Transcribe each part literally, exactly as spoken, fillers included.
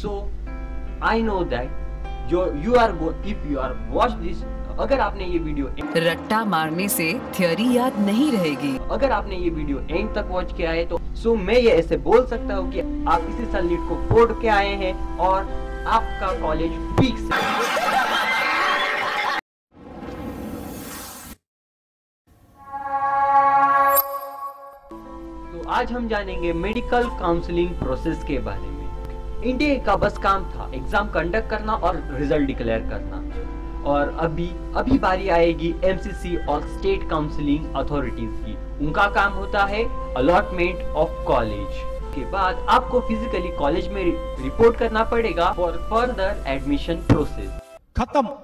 So I know that your you are go, if you are watch this, अगर आपने ये video रट्टा मारने से थियोरी याद नहीं रहेगी। अगर आपने ये वीडियो एंड तक वॉच किया है तो सो so, मैं ये ऐसे बोल सकता हूँ कि आप इसी साल नीट को फोड़ के आए हैं और आपका कॉलेज पीक। आज हम जानेंगे मेडिकल काउंसलिंग प्रोसेस के बारे में। इंडिया का बस काम था एग्जाम कंडक्ट करना और रिजल्ट डिक्लेयर करना, और अभी अभी बारी आएगी एमसीसी और स्टेट काउंसलिंग अथॉरिटीज की। उनका काम होता है अलॉटमेंट ऑफ कॉलेज। के बाद आपको फिजिकली कॉलेज में रिपोर्ट करना पड़ेगा फॉर फर्दर एडमिशन प्रोसेस। खत्म।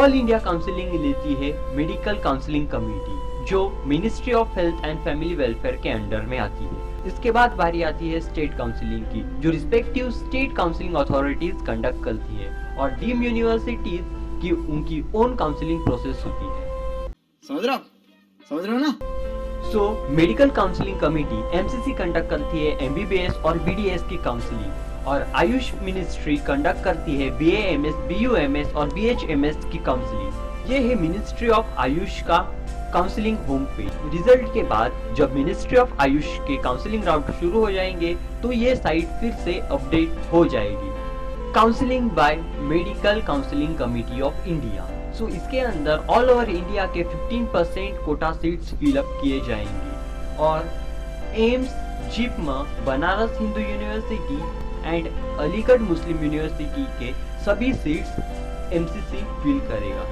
ऑल इंडिया काउंसलिंग लेती है मेडिकल काउंसलिंग कमेटी, जो ministry of health and family welfare के अंडर में आती है। इसके बाद बारी आती है स्टेट काउंसलिंग की, जो respective state counselling authorities conduct करती है, और डीम्ड यूनिवर्सिटीज की उनकी ओन काउंसलिंग प्रोसेस होती है। समझ रहा? समझ रहा ना? So medical counselling committee MCC conduct करती है एमबीबीएस और बीडीएस की काउंसलिंग, और आयुष मिनिस्ट्री कंडक्ट करती है बीएएमएस, बीयूएमएस और बीएचएमएस की काउंसलिंग। ये है मिनिस्ट्री ऑफ आयुष का काउंसलिंग होम पेज। रिजल्ट के बाद जब मिनिस्ट्री ऑफ आयुष के काउंसलिंग राउंड शुरू हो जाएंगे तो ये साइट फिर से अपडेट हो जाएगी। Counselling by medical counselling committee of India. So इसके अंदर ऑल ओवर इंडिया के पंद्रह परसेंट कोटा सीट्स फिलअप किए जाएंगे, और AIIMS, JIPMER, Banaras Hindu university and Aligarh Muslim university के सभी सीट्स एमसीसी फिल करेगा।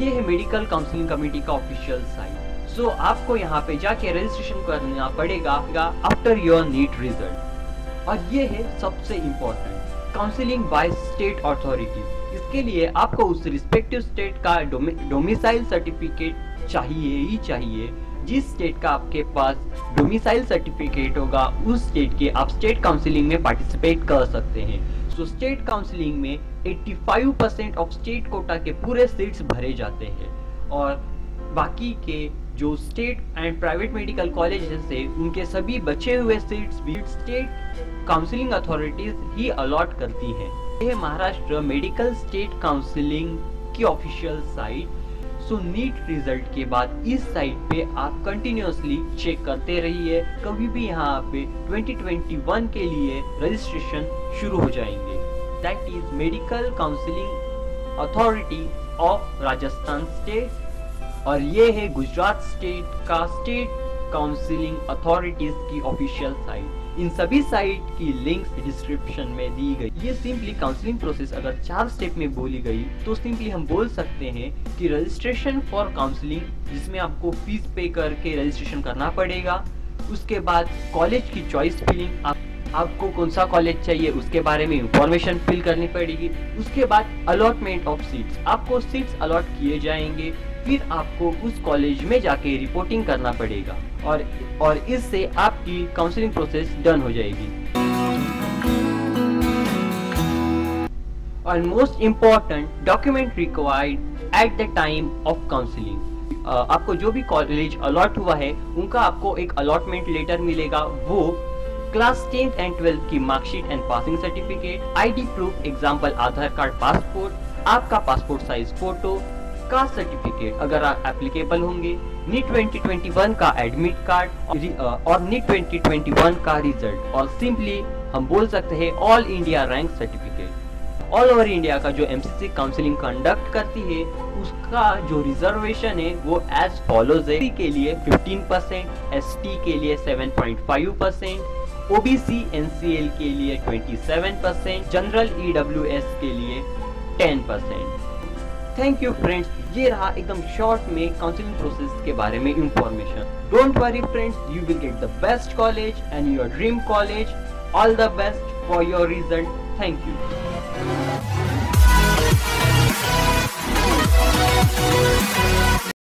ये है मेडिकल काउंसलिंग कमेटी का ऑफिशियल साइट। सो आपको यहाँ पे जाके रजिस्ट्रेशन करना पड़ेगा आफ्टर योर नीट रिजल्ट। और ये है सबसे important, counselling by state authorities. इसके लिए आपको उस रिस्पेक्टिव स्टेट का डोमिसाइल सर्टिफिकेट चाहिए ही चाहिए। जिस स्टेट का आपके पास डोमिसाइल सर्टिफिकेट होगा, उस स्टेट के आप स्टेट काउंसलिंग में पार्टिसिपेट कर सकते हैं। सो स्टेट काउंसलिंग में पचासी परसेंट ऑफ स्टेट कोटा के पूरे सीट्स भरे जाते हैं, और बाकी के जो state and private medical colleges हैं, उनके सभी बचे हुए सीट्स भी स्टेट काउंसलिंग अथॉरिटीज ही अलॉट करती हैं। यह महाराष्ट्र मेडिकल स्टेट काउंसलिंग की official site. So NEET result के बाद इस साइट पे आप कंटिन्यूअसली चेक करते रहिए। कभी भी यहाँ पे ट्वेंटी ट्वेंटी वन के लिए रजिस्ट्रेशन शुरू हो जाएंगे। That is Medical Counseling Authority of Rajasthan State, और ये है गुजरात स्टेट का स्टेट काउंसिलिंग अथॉरिटीज की ऑफिशियल साइट। इन सभी साइट की लिंक्स डिस्क्रिप्शन में दी गई। ये सिंपली काउंसलिंग प्रोसेस अगर चार स्टेप में बोली गई तो सिंपली हम बोल सकते हैं कि रजिस्ट्रेशन फॉर काउंसलिंग, जिसमें आपको फीस पे करके रजिस्ट्रेशन करना पड़ेगा। उसके बाद कॉलेज की चॉइस फिलिंग, आप आपको कौन सा कॉलेज चाहिए उसके बारे में इंफॉर्मेशन फिल करनी पड़ेगी। उसके बाद अलॉटमेंट ऑफ सीट्स, आपको सीट्स अलॉट किए जाएंगे, फिर आपको उस कॉलेज में जाके रिपोर्टिंग करना पड़ेगा, और और इससे आपकी काउंसलिंग प्रोसेस डन हो जाएगी। और most important document required at the time of counselling, आपको जो भी कॉलेज अलॉट हुआ है उनका आपको एक अलॉटमेंट लेटर मिलेगा। वो क्लास टेंथ एंड ट्वेल्थ की marksheet and passing certificate, ID proof, example Aadhaar card, passport, आपका passport size photo, caste certificate अगर एप्लीकेबल होंगे, नीट ट्वेंटी ट्वेंटी वन का एडमिट कार्ड और नीट ट्वेंटी ट्वेंटी वन का result, और सिंपली हम बोल सकते हैं all India rank certificate. All over India का जो एमसीसी काउंसलिंग कंडक्ट करती है उसका जो रिजर्वेशन है वो एज फॉलोज है। के लिए पंद्रह परसेंट, एसटी के लिए सात point five percent, OBC NCL के लिए सत्ताईस परसेंट, जनरल ईडब्ल्यूएस के लिए दस परसेंट। थैंक यू फ्रेंड्स, ये रहा एकदम शॉर्ट में काउंसलिंग प्रोसेस के बारे में information. Don't worry friends, you will get the best college and your dream college. All the best for your result. Thank you.